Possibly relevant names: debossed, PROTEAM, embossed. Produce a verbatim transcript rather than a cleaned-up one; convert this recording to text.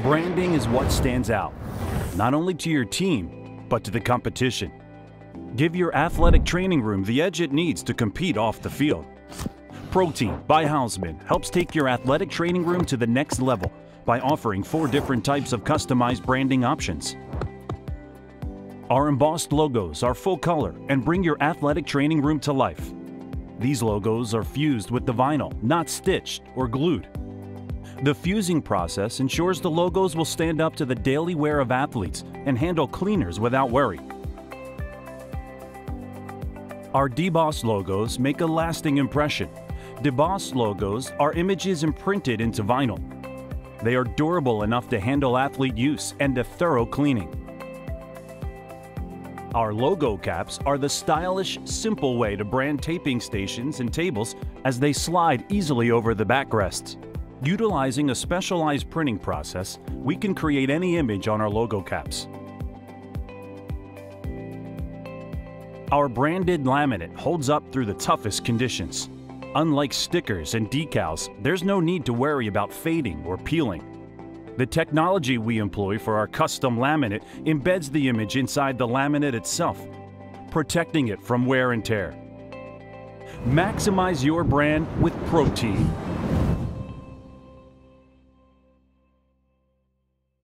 Branding is what stands out, not only to your team, but to the competition. Give your athletic training room the edge it needs to compete off the field. PROTEAM by Hausmann helps take your athletic training room to the next level by offering four different types of customized branding options. Our embossed logos are full color and bring your athletic training room to life. These logos are fused with the vinyl, not stitched or glued. The fusing process ensures the logos will stand up to the daily wear of athletes and handle cleaners without worry. Our debossed logos make a lasting impression. Debossed logos are images imprinted into vinyl. They are durable enough to handle athlete use and a thorough cleaning. Our logo caps are the stylish, simple way to brand taping stations and tables as they slide easily over the backrests. Utilizing a specialized printing process, we can create any image on our logo caps. Our branded laminate holds up through the toughest conditions. Unlike stickers and decals, there's no need to worry about fading or peeling. The technology we employ for our custom laminate embeds the image inside the laminate itself, protecting it from wear and tear. Maximize your brand with PROTEAM.